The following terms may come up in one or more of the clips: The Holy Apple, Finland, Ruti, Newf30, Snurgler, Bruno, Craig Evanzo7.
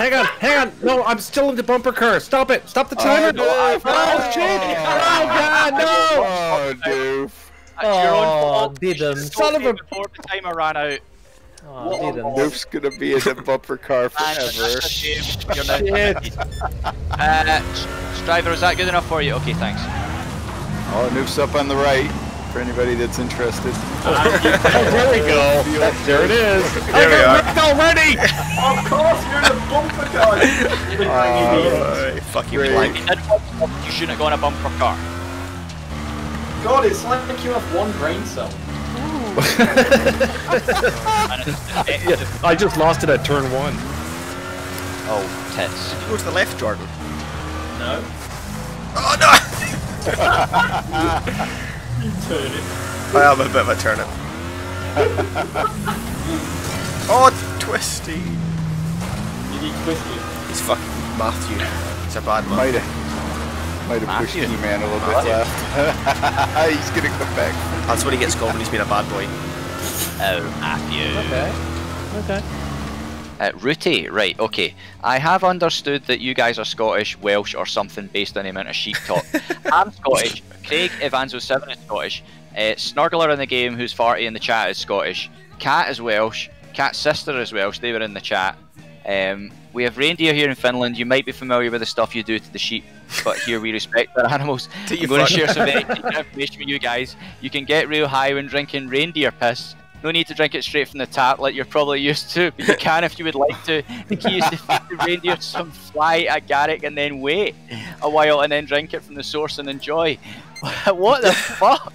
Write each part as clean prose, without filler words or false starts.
Hang on, hang on. No, I'm still in the bumper car. Stop it. Stop the timer. Oh, shit. Oh, God, no. Oh, dude. Oh, didn't. Son of a... Before the timer ran out. Oh, Noof's gonna be in a bumper car forever. You're not shit. Striver, is that good enough for you? Okay, thanks. Oh, Noof's up on the right. For anybody that's interested. Oh, there we go. There it is. There we are. Already. Of course, you're the bumper car. Right. Fuck you, Craig. You shouldn't go on a bumper car. God, it's like you have one brain cell. I just lost it at turn one. Oh, tits. Go to the left, Jordan. No. Oh no. You turnip. I am a bit of a turnip. Oh, twisty. You need twisty. He's fucking Matthew. It's a bad man. Might have pushed you, man, a little bit left. He's gonna come back. That's what he gets called when he's been a bad boy. Oh, Matthew. Okay. Okay. Ruti, right, okay. I have understood that you guys are Scottish, Welsh, or something based on the amount of sheep talk. I'm Scottish, Craig Evanzo7 is Scottish, Snurgler in the game, who's 40 in the chat, is Scottish, Cat is Welsh, Cat's sister is Welsh, they were in the chat. We have reindeer here in Finland, you might be familiar with the stuff you do to the sheep, but here we respect their animals. I'm going to share some information with you guys. You can get real high when drinking reindeer piss. No need to drink it straight from the tap like you're probably used to, but you can if you would like to. The key is to feed the reindeer some fly at Garrick and then wait a while and then drink it from the source and enjoy. What the fuck?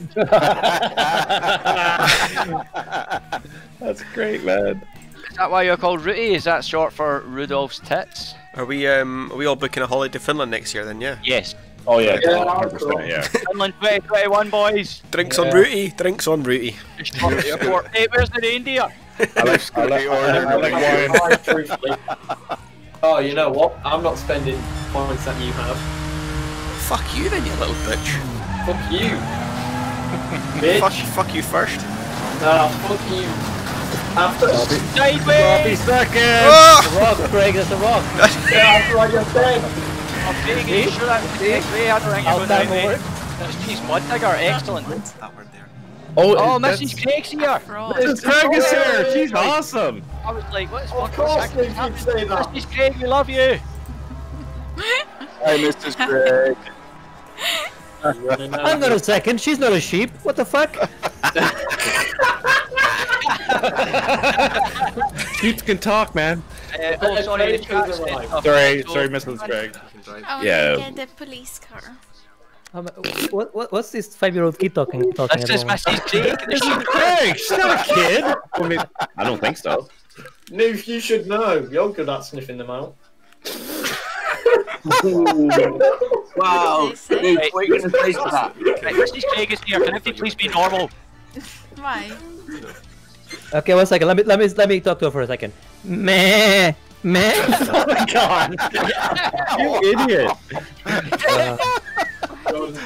That's great, man. Is that why you're called Ruti? Is that short for Rudolph's tits? Are we all booking a holiday to Finland next year then, yeah? Yes. Oh yeah, yeah. Finland 2021, boys. Drinks on Ruti, drinks on Ruti. Hey, where's the reindeer? I like oh, you know what? I'm not spending points that you have. Fuck you then, you little bitch. Fuck you. Bitch. Fuck you first. No, fuck you. After Robbie second. Oh! Rock, Craig, it's a rock. Yeah, that's what you're saying. I'm being in sure that excellent. Oh, Mrs. Craig's here! Mrs. Craig is here! She's awesome! I was like, what is fucking happening? Mrs. Craig, we love you! Hi, Mrs. Craig. I'm not a second, she's not a sheep. What the fuck? Sheeps can talk, man. Oh, sorry, sorry, Mrs. Craig. I want to get the police car. What's this 5-year-old kid talking That's just Mrs. Craig. Mrs. Craig, she's not a kid. I mean, I don't think so. Newf, you should know. You're good at sniffing them out. Wow. Newf, wait in the place for that. Mrs. Craig is here. Can everybody please be normal? Why? Okay, 1 second. Let me talk to her for a second. Meh, meh. Oh my God! You idiot! Ozzy,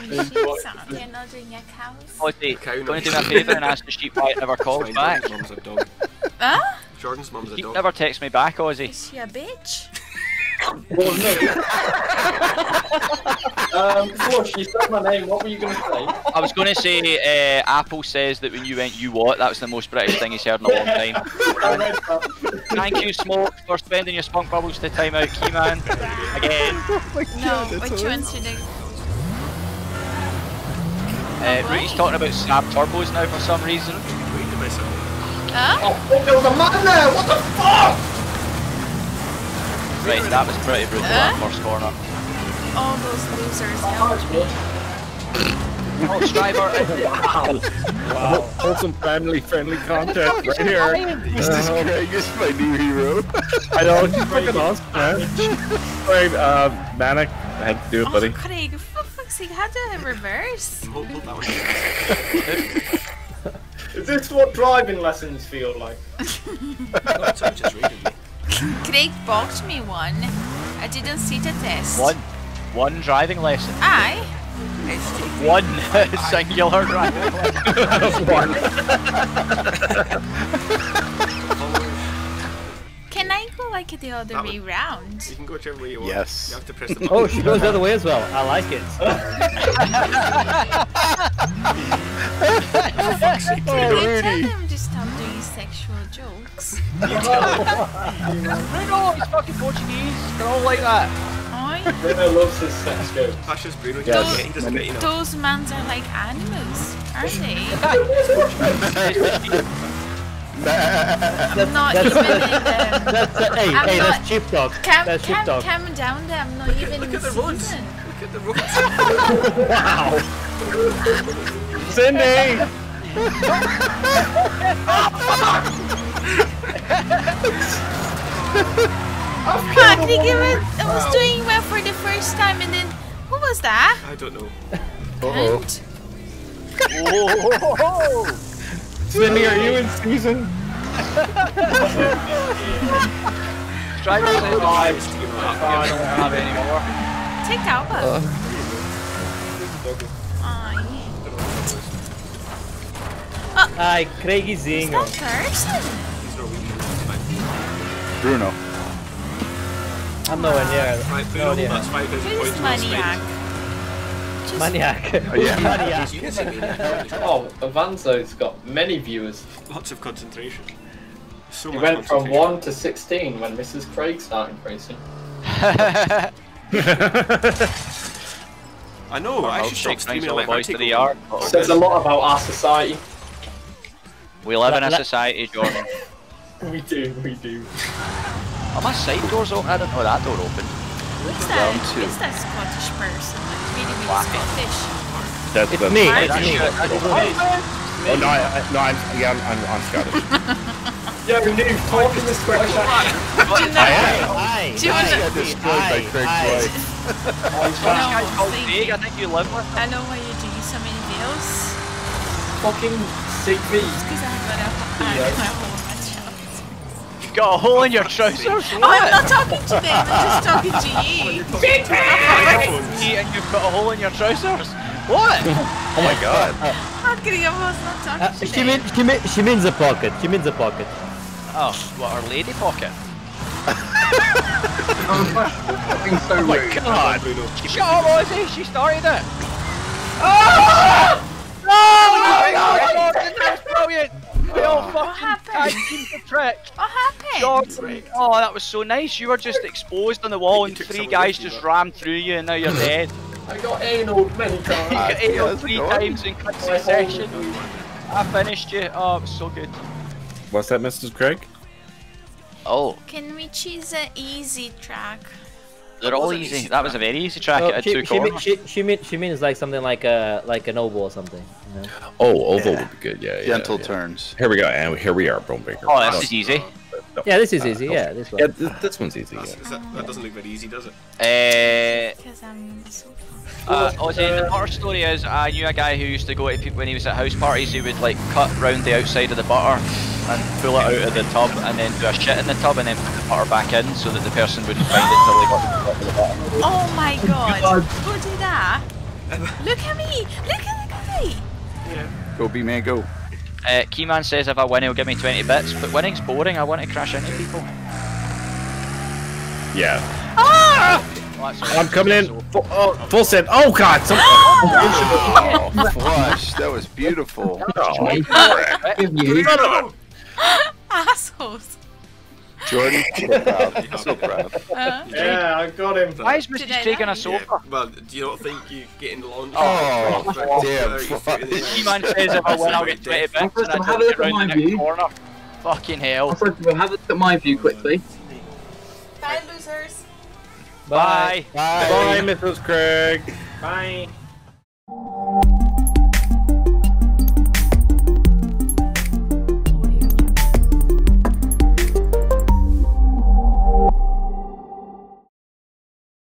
I'm going to do my favour and ask the sheep why it never calls back. Jordan's mum's a dog. Huh? Jordan's mum's a dog. She never texts me back, Ozzy. Is she a bitch? Well, no. Bush, you said my name, what were you going to say? I was going to say, Apple says that when you went, you what? That was the most British thing he's heard in a long time. Thank you, Smoke, for spending your spunk bubbles to time out, Keyman. Again. Oh no, which one's your name? Rudy's talking about Snap Turbos now for some reason. Huh? Oh, there was a man there! What the fuck? Right, that was pretty brutal, that first corner. All those losers helped me. Oh, Striver. Wow. Wholesome family-friendly content right here. Mrs. Craig is my new hero. I know, she's fucking awesome, man. Wait, Manic, I had to do it, buddy. Oh, Craig, for fuck's sake, how do I reverse? Is this what driving lessons feel like? I'm just reading it. Craig boxed me one. I didn't see the test. One driving lesson. Aye. One singular driving lesson. One. Can I go like it the other way round. You can go whichever way you want. Yes. You have to press the button. Oh, she goes the other way as well. I like it. You tell them to stop doing sexual jokes. You tell them. Bruno, he's fucking Portuguese. They're all like that. Bruno loves his sex jokes. That's just Bruno. Those mans are like animals, aren't they? I'm not even in them. Hey, that's chip dog. Calm down there, I'm not even in the season. Look at the roads. Wow. Cindy! Oh, fuck! I think I was doing well for the first time, and then what was that? I don't know. Uh-oh. Oh. Cindy, are you in season? Try to live lives. I don't have it anymore. Take out, bud. Hi, Craig Evanzo7. That person? Bruno. I'm nowhere near. No, that's my who's Maniac? Maniac. Oh, yeah. Maniac. Oh, Evanzo's got many viewers. Lots of concentration. So he went from 1 to 16 when Mrs. Craig started racing. I know, I should stop streaming electric. It says a lot about our society. We live in a society, Jordan. We do, we do. Oh, my side door's open. I don't know that door open. Who's that? It's that Scottish person. Like, really, really Scottish. That's it's me. Oh, no, I'm Scottish. Yeah, we knew talking the Scottish accent. I am. Do you want to? I got destroyed by Craig Floyd. I think you live with them. I know why you do so many deals. Fucking sick me. It's because I've got a whole got a hole in your trousers? Oh, I'm not talking to them, I'm just talking to you. And you've got a hole in your trousers? What? Oh my god. I'm kidding, I was not talking to them. She means a pocket, she means a pocket. Oh, what, her lady pocket? Oh my god. Shut up, Rosie, she started it. Oh! No! Oh my god, that's brilliant! We all fucking tag team the trick. What happened? Jordan, oh, that was so nice. You were just exposed on the wall and three guys just rammed through you and now you're dead. I got anal many times. You got anal three times in quick succession. I finished you. Oh, it was so good. What's that, Mrs. Craig? Oh. Can we choose an easy track? They're all easy. That was a very easy track. It had two corners. She means like something like an oval or something. You know? Oh, oval would be good. Yeah, gentle turns. Here we go, and here we are, Bromebaker. Oh, this is easy. No, yeah, this is easy. Yeah, this one. Yeah, this one's easy. Yeah. That doesn't look very easy, does it? The horror story is I knew a guy who used to go to people when he was at house parties. He would like cut round the outside of the butter and pull it out of the tub and then do a shit in the tub and then put the butter back in so that the person wouldn't find it till they got to the butter. Oh my god! Go do that! Look at me! Look at the guy! Yeah. Go be man, go. Keyman says if I win he'll give me 20 bits, but winning's boring, I want to crash into people. Yeah. Ah! Well, I'm coming in. Full send. Oh god! Oh, flush. That was beautiful. Oh, assholes. Jordan, so proud. Yeah, I got him. Why is Mrs. Craig on a sofa? Yeah, well, do you not think you get in the laundry? Oh, damn. He-Man says if I win, I'll get 20 bits and I don't get round the next corner. Fucking hell. We'll have it at my view quickly. Bye, losers. Bye. Bye. Bye, Mrs. Craig. Bye.